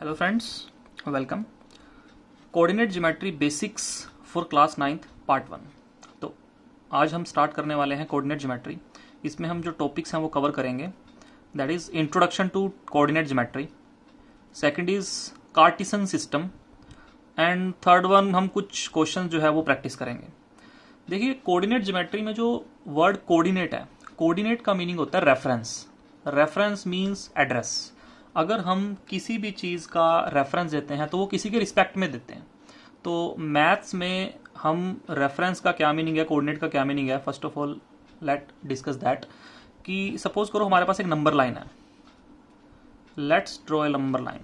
Hello friends, welcome. Coordinate geometry basics for class 9th part 1। तो आज हम start करने वाले हैं कोऑर्डिनेट ज्योमेट्री। इसमें हम जो टॉपिक्स हैं वो कवर करेंगे, that is introduction to coordinate geometry, second is Cartesian system and third one हम कुछ क्वेश्चन जो है वो प्रैक्टिस करेंगे। देखिए, कोऑर्डिनेट ज्योमेट्री में जो वर्ड कोऑर्डिनेट है, कोऑर्डिनेट का मीनिंग होता है रेफरेंस। Reference means address. अगर हम किसी भी चीज़ का रेफरेंस देते हैं तो वो किसी के रिस्पेक्ट में देते हैं। तो मैथ्स में हम रेफरेंस का क्या मीनिंग है, कोऑर्डिनेट का क्या मीनिंग है, first of all let discuss that. कि सपोज करो हमारे पास एक नंबर लाइन है, let's draw a number line.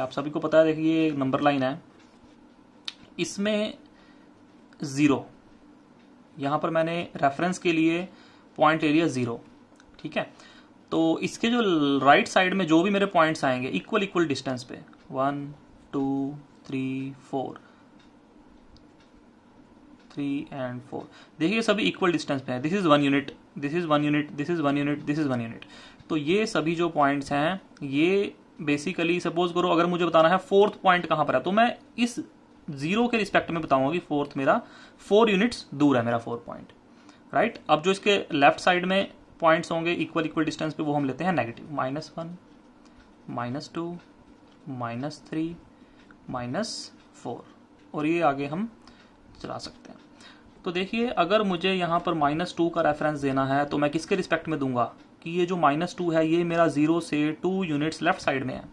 आप सभी को पता है, देखिए ये नंबर लाइन है, इसमें 0, यहाँ पर मैंने रेफरेंस के लिए पॉइंट एरिया 0, ठीक है। तो इसके जो राइट साइड में जो भी मेरे पॉइंट्स आएंगे इक्वल इक्वल डिस्टेंस पे, 1 2 3 4 3 एंड 4, देखिए सभी इक्वल डिस्टेंस पे हैं। This is 1 unit, this is 1 unit, this is 1 unit, this is 1 unit. तो ये सभी जो पॉइंट्स हैं, ये बेसिकली सपोज करो अगर मुझे बताना है फोर्थ पॉइंट कहाँ पर है, तो मैं इस 0 के रिस्पेक्ट में बताऊंगा कि फोर्थ मेरा 4 यूनिट्स दूर है, मेरा 4 पॉइंट, राइट। अब जो इसके लेफ्ट साइड में पॉइंट्स होंगे इक्वल इक्वल डिस्टेंस पे, वो हम लेते हैं नेगेटिव, -1 -2 -3 -4, और ये आगे हम चला सकते हैं। तो देखिए, अगर मुझे यहाँ पर -2 का रेफरेंस देना है तो मैं किसके रिस्पेक्ट में दूंगा कि ये जो -2 है ये मेरा 0 से 2 यूनिट्स लेफ्ट साइड में है।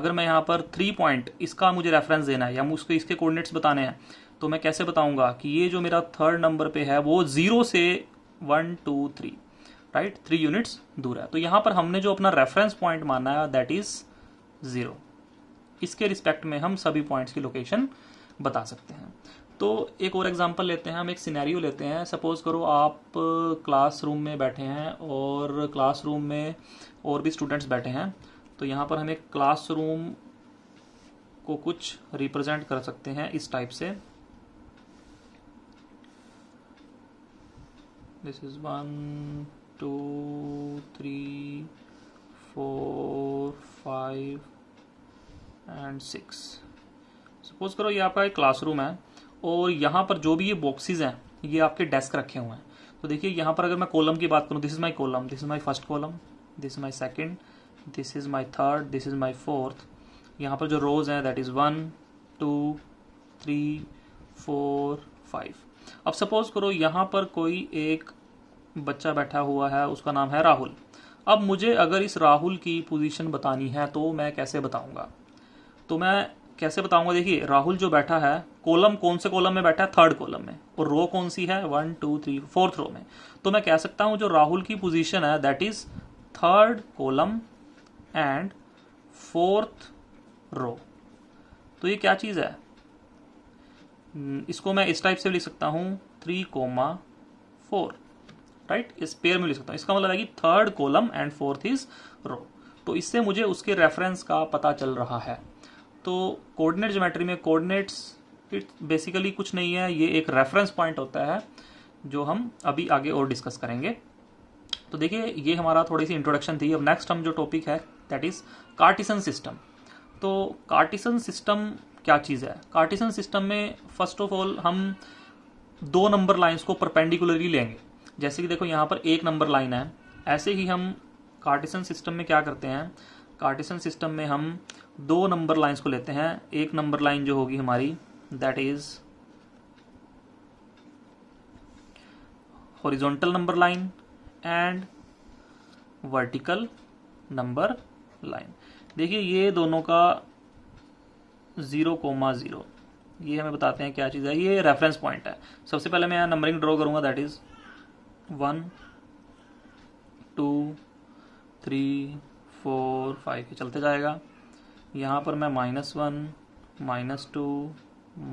अगर मैं यहाँ पर 3 पॉइंट इसका मुझे रेफरेंस देना है या मुझको इसके कोऑर्डिनेट्स बताने हैं, तो मैं कैसे बताऊँगा कि ये जो मेरा थर्ड नंबर पर है वो 0 से 1 2 3, राइट, 3 यूनिट्स दूर है। तो यहाँ पर हमने जो अपना रेफरेंस पॉइंट माना है दैट इज 0, इसके रिस्पेक्ट में हम सभी पॉइंट्स की लोकेशन बता सकते हैं। तो एक और एग्जांपल लेते हैं, हम एक सिनेरियो लेते हैं। सपोज करो आप क्लासरूम में बैठे हैं और क्लासरूम में और भी स्टूडेंट्स बैठे हैं, तो यहाँ पर हम एक क्लासरूम को कुछ रिप्रेजेंट कर सकते हैं इस टाइप से। This is 1 2 3 4 5 and 6। सपोज करो ये आपका एक क्लासरूम है और यहाँ पर जो भी ये बॉक्सेस हैं ये आपके डेस्क रखे हुए हैं। तो देखिए यहाँ पर अगर मैं कॉलम की बात करूँ, this is my column, this is my first column, this is my second, this is my third, this is my fourth. यहाँ पर जो रोज हैं दैट इज 1 2 3 4 5। अब सपोज करो यहाँ पर कोई एक बच्चा बैठा हुआ है, उसका नाम है राहुल। अब मुझे अगर इस राहुल की पोजीशन बतानी है तो मैं कैसे बताऊंगा, देखिए राहुल जो बैठा है, कॉलम कौन से कॉलम में बैठा है, थर्ड कॉलम में, और रो कौन सी है, 1 2 3 फोर्थ रो में। तो मैं कह सकता हूं जो राहुल की पोजीशन है that is 3rd column and 4th row। तो ये क्या चीज़ है, इसको मैं इस टाइप से लिख सकता हूँ 3, 4, राइट, इस पेयर में लिख सकता हूँ। इसका मतलब है कि 3rd column and 4th row। तो इससे मुझे उसके रेफरेंस का पता चल रहा है। तो कोऑर्डिनेट ज्योमेट्री में कोऑर्डिनेट्स बेसिकली कुछ नहीं है, ये एक रेफरेंस पॉइंट होता है जो हम अभी आगे और डिस्कस करेंगे। तो देखिए, ये हमारा थोड़ी सी इंट्रोडक्शन थी। अब नेक्स्ट हम जो टॉपिक है दैट इज कार्टेशियन सिस्टम। तो कार्टेशियन सिस्टम क्या चीज़ है? कार्टेशियन सिस्टम में फर्स्ट ऑफ ऑल हम 2 नंबर लाइन्स को परपेंडिकुलरली लेंगे। जैसे कि देखो यहाँ पर 1 नंबर लाइन है, ऐसे ही हम कार्टेशियन सिस्टम में क्या करते हैं, कार्टेशियन सिस्टम में हम 2 नंबर लाइन्स को लेते हैं। 1 नंबर लाइन जो होगी हमारी that is horizontal number line and vertical number line. देखिए ये दोनों का 0, 0 ये हमें बताते हैं क्या चीज़ है, ये रेफरेंस पॉइंट है। सबसे पहले मैं यहाँ नंबरिंग ड्रॉ करूँगा दैट इज 1 2 3 4 5 चलते जाएगा। यहाँ पर मैं -1 -2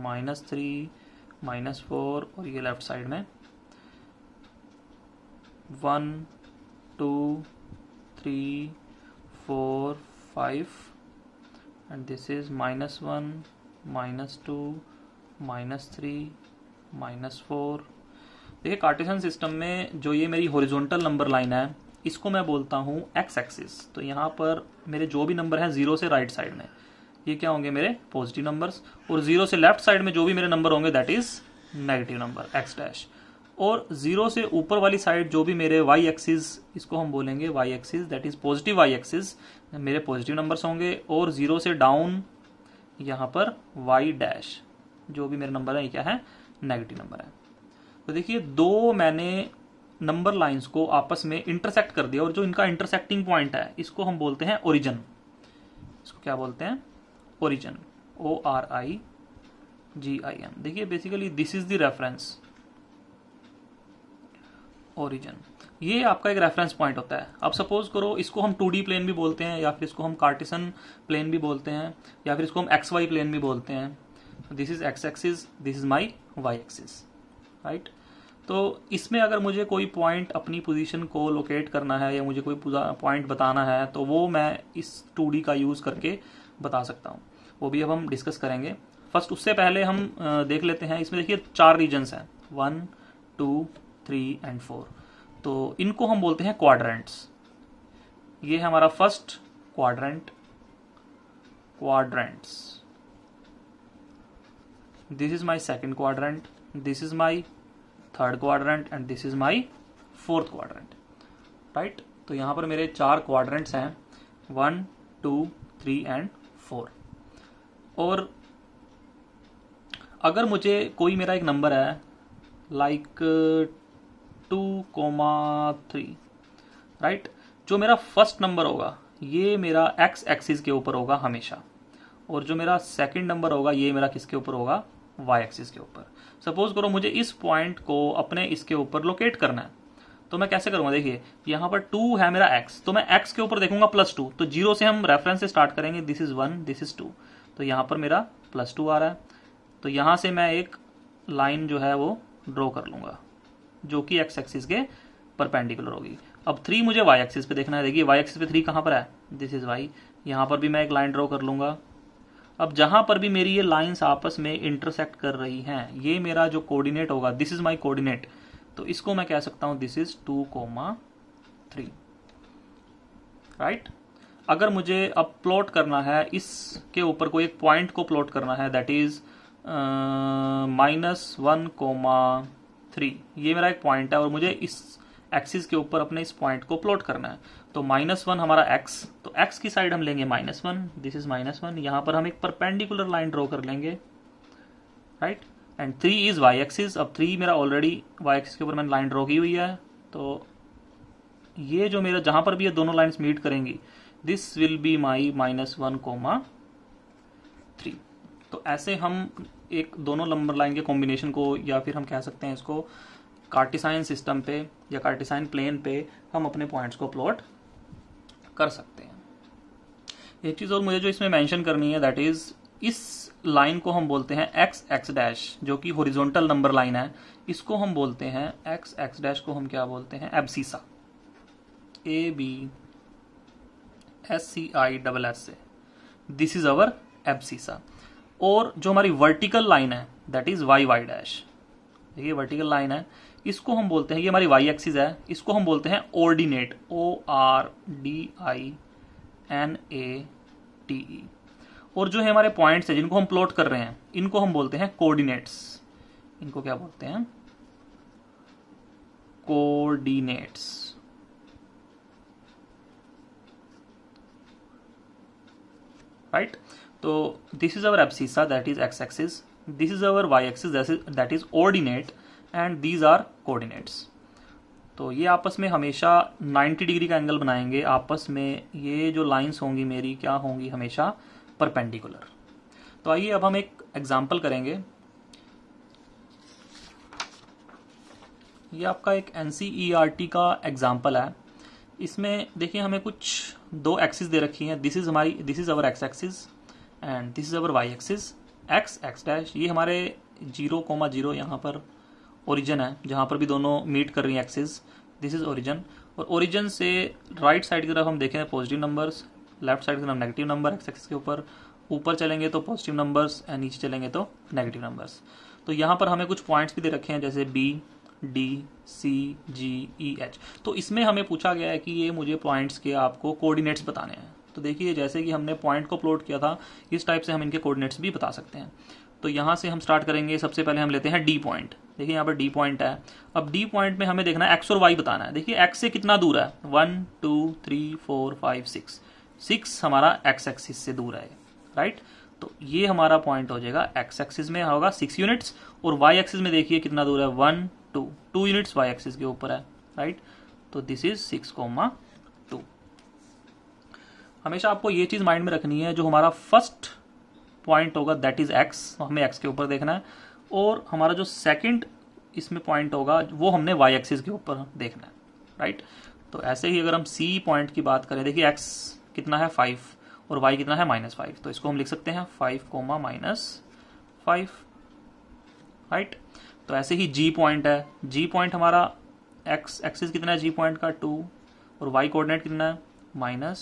-3 -4 और ये लेफ्ट साइड में 1 2 3 4 5 एंड दिस इज -1 -2 -3 -4। देखिए कार्टेशियन सिस्टम में जो ये मेरी हॉरिजॉन्टल नंबर लाइन है इसको मैं बोलता हूँ x एक्सिस। तो यहाँ पर मेरे जो भी नंबर हैं 0 से राइट साइड में, ये क्या होंगे मेरे पॉजिटिव नंबर्स, और जीरो से लेफ्ट साइड में जो भी मेरे नंबर होंगे that is negative number X dash, और जीरो से ऊपर वाली साइड जो भी मेरे वाई एक्सिस, इसको हम बोलेंगे Y axis that is positive Y axis, मेरे पॉजिटिव नंबर्स होंगे, और जीरो से डाउन यहाँ पर वाई डैश जो भी मेरे नंबर है ये क्या है नेगेटिव नंबर है। तो देखिए दो मैंने नंबर लाइंस को आपस में इंटरसेक्ट कर दिया, और जो इनका इंटरसेक्टिंग पॉइंट है इसको हम बोलते हैं ओरिजिन। इसको क्या बोलते हैं origin, O R I G I N. देखिए basically this is the reference origin, ये आपका एक रेफरेंस पॉइंट होता है। अब सपोज करो इसको हम 2D प्लेन भी बोलते हैं, या फिर इसको हम कार्टेशियन प्लेन भी बोलते हैं, या फिर इसको हम एक्स वाई प्लेन भी बोलते हैं। This is X axis, this is my Y axis, right. तो इसमें अगर मुझे कोई पॉइंट अपनी पोजीशन को लोकेट करना है या मुझे कोई पॉइंट बताना है तो वो मैं इस 2D का यूज़ करके बता सकता हूँ, वो भी अब हम डिस्कस करेंगे। फर्स्ट उससे पहले हम देख लेते हैं, इसमें देखिए 4 रीजन्स हैं 1, 2, 3 एंड 4, तो इनको हम बोलते हैं क्वाड्रेंट्स। ये है हमारा first quadrant, quadrants this is my second quadrant, this is my third quadrant and this is my fourth quadrant, right. तो यहाँ पर मेरे 4 क्वाड्रेंट्स हैं 1, 2, 3 एंड 4। और अगर मुझे कोई मेरा एक नंबर है लाइक 2,3, राइट, जो मेरा फर्स्ट नंबर होगा ये मेरा एक्स एक्सिस के ऊपर होगा हमेशा, और जो मेरा सेकंड नंबर होगा ये मेरा किसके ऊपर होगा वाई एक्सिस के ऊपर। सपोज करो मुझे इस पॉइंट को अपने इसके ऊपर लोकेट करना है तो मैं कैसे करूँगा, देखिए यहाँ पर 2 है मेरा एक्स, तो मैं एक्स के ऊपर देखूंगा +2, तो जीरो से हम रेफरेंस से स्टार्ट करेंगे, दिस इज 1, दिस इज 2, तो यहाँ पर मेरा +2 आ रहा है। तो यहाँ से मैं एक लाइन जो है वो ड्रॉ कर लूँगा जो कि एक्स एक्सिस के परपेंडिकुलर होगी। अब 3 मुझे वाई एक्सिस पे देखना है, देखिए वाई एक्सिस पे 3 कहाँ पर है, दिस इज वाई, यहाँ पर भी मैं एक लाइन ड्रॉ कर लूँगा। अब जहाँ पर भी मेरी ये लाइंस आपस में इंटरसेक्ट कर रही हैं ये मेरा जो कोऑर्डिनेट होगा दिस इज माय कोऑर्डिनेट, तो इसको मैं कह सकता हूँ दिस इज 2,3, राइट। अगर मुझे अब प्लॉट करना है इसके ऊपर कोई एक पॉइंट को प्लॉट करना है दैट इज -1,3, ये मेरा एक पॉइंट है और मुझे इस एक्सिस के ऊपर अपने इस पॉइंट को प्लॉट करना है, तो -1 हमारा x, तो x की साइड हम लेंगे -1, दिस इज -1, यहाँ पर हम एक परपेंडिकुलर लाइन ड्रॉ कर लेंगे, right, and 3 is y axis. अब 3 मेरा ऑलरेडी y एक्सिस के ऊपर मैंने लाइन ड्रॉ की हुई है, तो ये जो मेरा जहाँ पर भी ये दोनों लाइन्स मीट करेंगी दिस विल बी माई -1,3। तो ऐसे हम एक दोनों नंबर लाइन के कॉम्बिनेशन को, या फिर हम कह सकते हैं इसको कार्टेशियन सिस्टम पे या कार्टेशियन प्लेन पे हम अपने पॉइंट्स को प्लॉट कर सकते हैं। एक चीज़ और मुझे जो इसमें मेंशन करनी है दैट इज़ इस लाइन को हम बोलते हैं एक्स एक्स डैश, जो कि हॉरिजॉन्टल नंबर लाइन है, इसको हम बोलते हैं एक्स एक्स डैश को हम क्या बोलते हैं एब्सिसा, ABSCISS से, दिस इज अवर एब्सिसा। और जो हमारी वर्टिकल लाइन है that is Y Y dash, ये वर्टिकल लाइन है, इसको हम बोलते हैं, ये हमारी वाई एक्सिस है, इसको हम बोलते हैं ऑर्डिनेट, ORDINATE। और जो है हमारे पॉइंट्स है जिनको हम प्लॉट कर रहे हैं इनको हम बोलते हैं कोऑर्डिनेट्स, इनको क्या बोलते हैं कोऑर्डिनेट्स, राइट। तो this is our abscissa that is X axis, this is our Y axis that is ordinate and these are coordinates. तो ये आपस में हमेशा 90 डिग्री का एंगल बनाएंगे, आपस में ये जो लाइंस होंगी मेरी क्या होंगी हमेशा परपेंडिकुलर। तो आइए अब हम एक एग्जांपल करेंगे। ये आपका एक NCERT का एग्जांपल है, इसमें देखिए हमें कुछ 2 एक्सिस दे रखी हैं, this is our X axis and this is our Y axis. X X dash ये हमारे 0,0 यहाँ पर ओरिजिन है जहाँ पर भी दोनों मीट कर रही हैं एक्सिस, दिस इज ओरिजिन। और ओरिजिन से राइट साइड की तरफ हम देखें पॉजिटिव नंबर्स, लेफ्ट साइड की तरफ नेगेटिव नंबर एक्स एक्सिस के ऊपर, ऊपर चलेंगे तो पॉजिटिव नंबर्स एंड नीचे चलेंगे तो नेगेटिव नंबर्स। तो यहाँ पर हमें कुछ पॉइंट्स भी दे रखे हैं जैसे B, D, C, G, E, H। तो इसमें हमें पूछा गया है कि ये मुझे पॉइंट्स के आपको कोऑर्डिनेट्स बताने हैं, तो देखिए जैसे कि हमने पॉइंट को प्लॉट किया था, इस टाइप से हम इनके कोऑर्डिनेट्स भी बता सकते हैं। तो यहाँ से हम स्टार्ट करेंगे। सबसे पहले हम लेते हैं डी पॉइंट। देखिए यहाँ पर डी पॉइंट है। अब डी पॉइंट में हमें देखना है एक्स और वाई बताना है। देखिए एक्स से कितना दूर है, 1 2 3 4 5 6, 6 हमारा एक्स एक्सिस से दूर है, राइट। तो ये हमारा पॉइंट हो जाएगा, एक्स एक्सिस में होगा 6 यूनिट्स और वाई एक्सिस में देखिए कितना दूर है, 1 2 यूनिट्स वाई एक्सिस के ऊपर है, राइट। तो दिस इज 6,2। हमेशा आपको ये चीज़ माइंड में रखनी है, जो हमारा फर्स्ट पॉइंट होगा दैट इज एक्स, हमें एक्स के ऊपर देखना है, और हमारा जो सेकंड इसमें पॉइंट होगा वो हमने वाई एक्सिस के ऊपर देखना है, राइट। तो ऐसे ही अगर हम सी पॉइंट की बात करें, देखिए एक्स कितना है 5 और वाई कितना है -5, तो इसको हम लिख सकते हैं 5, -5, राइट। तो ऐसे ही जी पॉइंट है। जी पॉइंट हमारा एक्स एक्सिस कितना है जी पॉइंट का, 2, और वाई कोऑर्डिनेट कितना है, -4।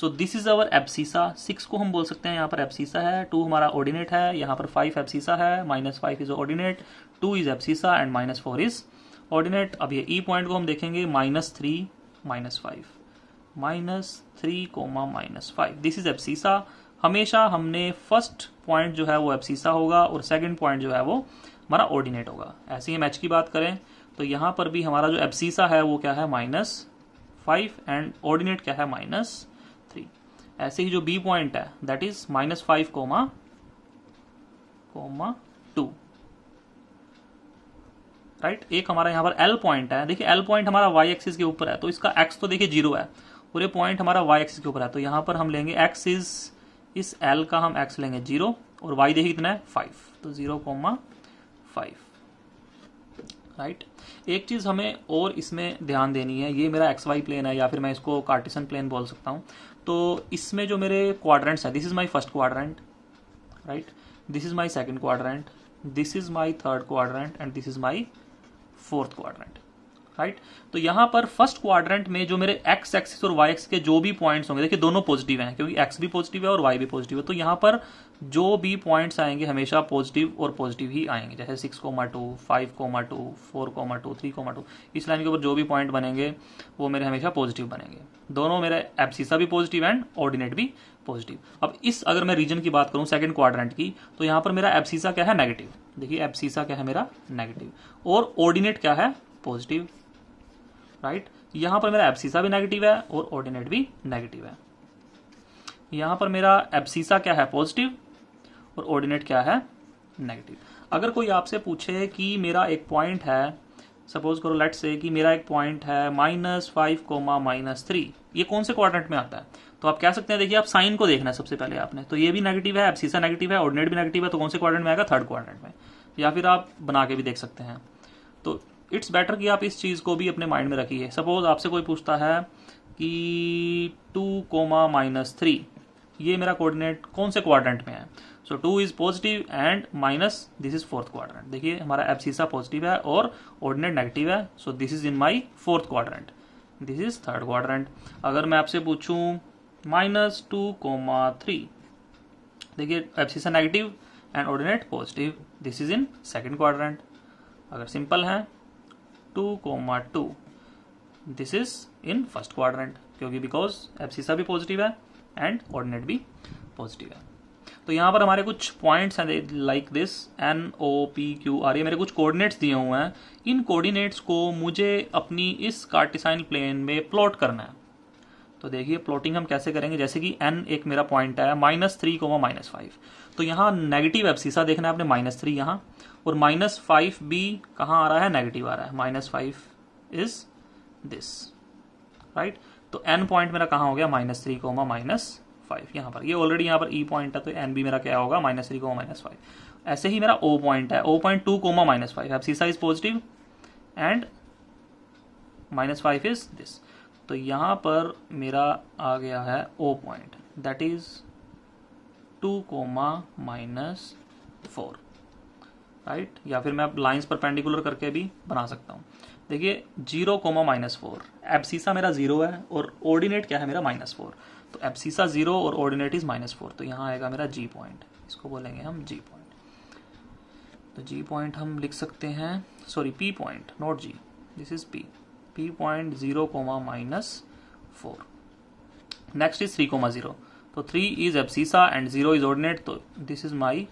So this is our abscissa. 6 को हम बोल सकते हैं यहाँ पर एब्सिसा है, 2 हमारा ऑर्डिनेट है, यहाँ पर 5 एब्सिसा है, -5 is ordinate, 2 is abscissa and -4 is ordinate. अब ये ई पॉइंट को हम देखेंगे, -3, -5, दिस इज एब्सिसा। हमेशा हमने फर्स्ट पॉइंट जो है वो एब्सिसा होगा और सेकेंड पॉइंट जो है वो हमारा ऑर्डिनेट होगा। ऐसे ही मैच की बात करें तो यहाँ पर भी हमारा जो एब्सिसा है वो क्या है, -5 एंड ऑर्डिनेट क्या है, -3। ऐसे ही जो बी पॉइंट है दैट इज -5, -2, राइट। एक हमारा यहाँ पर एल पॉइंट है। देखिए एल पॉइंट हमारा वाई एक्सिस के ऊपर है, तो इसका एक्स तो देखिए 0 है और ये पॉइंट हमारा वाई एक्सिस के ऊपर है, तो यहाँ पर हम लेंगे एक्स इज, इस एल का हम एक्स लेंगे 0 और वाई देखिए कितना है 5, तो 0,5, राइट। एक चीज़ हमें और इसमें ध्यान देनी है, ये मेरा एक्स वाई प्लेन है या फिर मैं इसको कार्टेशियन प्लेन बोल सकता हूँ। तो इसमें जो मेरे क्वाड्रेंट्स हैं, this is my first quadrant, right, this is my second quadrant, this is my third quadrant and this is my fourth quadrant, right. तो यहाँ पर फर्स्ट क्वाड्रेंट में जो मेरे एक्स एक्सिस और वाई एक्सिस के जो भी पॉइंट्स होंगे, देखिए दोनों पॉजिटिव हैं क्योंकि एक्स भी पॉजिटिव है और वाई भी पॉजिटिव है, तो यहाँ पर जो भी पॉइंट्स आएंगे हमेशा पॉजिटिव और पॉजिटिव ही आएंगे, जैसे 6,2, 5,2, 4,2, 3,2, इस लाइन के ऊपर जो भी पॉइंट बनेंगे वो मेरे हमेशा पॉजिटिव बनेंगे। दोनों मेरे एब्सिसा भी पॉजिटिव एंड ऑर्डिनेट भी पॉजिटिव। अब इस अगर मैं रीजन की बात करूँ सेकंड क्वाड्रेंट की, तो यहाँ पर मेरा एब्सिसा क्या है, नेगेटिव। देखिए एब्सिसा क्या है मेरा, नेगेटिव, और ऑर्डिनेट क्या है, पॉजिटिव, राइट। यहाँ पर मेरा एब्सिसा भी नेगेटिव है और ऑर्डिनेट भी नेगेटिव है। यहाँ पर मेरा एब्सिसा क्या है, पॉजिटिव, और ऑर्डिनेट क्या है, नेगेटिव। अगर कोई आपसे पूछे कि मेरा एक पॉइंट है, सपोज करो लेट्स से कि मेरा एक पॉइंट है -5, -3, ये कौन से क्वाड्रेंट में आता है, तो आप कह सकते हैं, देखिए आप साइन को देखना है सबसे पहले आपने, तो ये भी नेगेटिव है, एब्सिसा नेगेटिव है, ऑर्डिनेट भी नेगेटिव है, तो कौन से क्वाड्रेंट में आएगा, थर्ड क्वाड्रेंट में, या फिर आप बना के भी देख सकते हैं। तो इट्स बेटर कि आप इस चीज़ को भी अपने माइंड में रखिए। सपोज आपसे कोई पूछता है कि 2, -3, ये मेरा कोऑर्डिनेट कौन से क्वाड्रेंट में है, so 2 is positive and minus, this is fourth quadrant. देखिए हमारा एब्सिसा पॉजिटिव है और ऑर्डिनेट नेगेटिव है, so this is in my fourth quadrant, this is third quadrant. अगर मैं आपसे पूछूँ -2, 3, देखिए abscissa negative and ordinate positive, this is in second quadrant. अगर सिंपल है 2,2, this is in first quadrant, क्योंकि बिकॉज एब्सिसा भी पॉजिटिव है एंड ऑर्डिनेट भी पॉजिटिव है। तो यहाँ पर हमारे कुछ पॉइंट्स हैं लाइक दिस NOPQR, ये मेरे कुछ कोऑर्डिनेट्स दिए हुए हैं। इन कोऑर्डिनेट्स को मुझे अपनी इस कार्टेशियन प्लेन में प्लॉट करना है। तो देखिए प्लॉटिंग हम कैसे करेंगे, जैसे कि N एक मेरा पॉइंट है -3, -5, तो यहाँ नेगेटिव एब्सिसा देखना है आपने, -3 यहाँ, और -5 भी कहाँ आ रहा है, नेगेटिव आ रहा है, -5 इज दिस, राइट। तो N पॉइंट मेरा कहाँ हो गया, -3, -5 यहाँ पर। ये ऑलरेडी यहाँ पर E पॉइंट है, तो N भी मेरा क्या होगा, -3, -5। ऐसे ही मेरा O पॉइंट है, O point 2, -5, abscissa is positive and -5 is this. तो यहाँ पर मेरा आ गया है O point, that is 2,-4, right, या फिर मैं अब लाइन्स परपेंडिकुलर करके भी बना सकता हूँ। देखिए 0,-4, एब्सिसा मेरा 0 है और ऑर्डिनेट क्या है मेरा, -4, तो एब्सिसा 0 और ऑर्डिनेट इज -4, तो यहाँ आएगा मेरा G पॉइंट, इसको बोलेंगे हम G पॉइंट। तो G पॉइंट हम लिख सकते हैं, sorry P point, not G, this is P point, 0,-4। Next is 3,0. तो 3 is abscissa and 0 is ordinate, तो this is my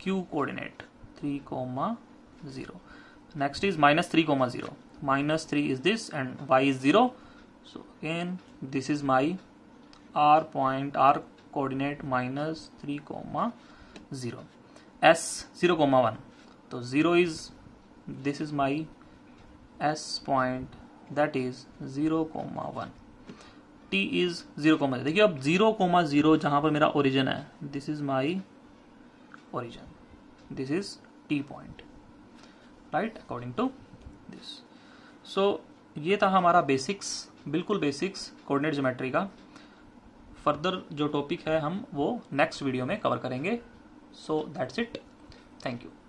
Q coordinate 3,0. Next is -3,0. -3 is this and y is 0. So again this is my r point, r coordinate -3,0. S 0,1. So 0 is, this is my S point, that is 0,1. T is 0,0. देखिए अब 0,0 जहां पर मेरा origin है, this is my origin, this is T point, right according to this. So ये था हमारा basics, बिल्कुल बेसिक्स कोऑर्डिनेट ज्योमेट्री का. फर्दर जो टॉपिक है हम वो नेक्स्ट वीडियो में कवर करेंगे. So that's it, thank you.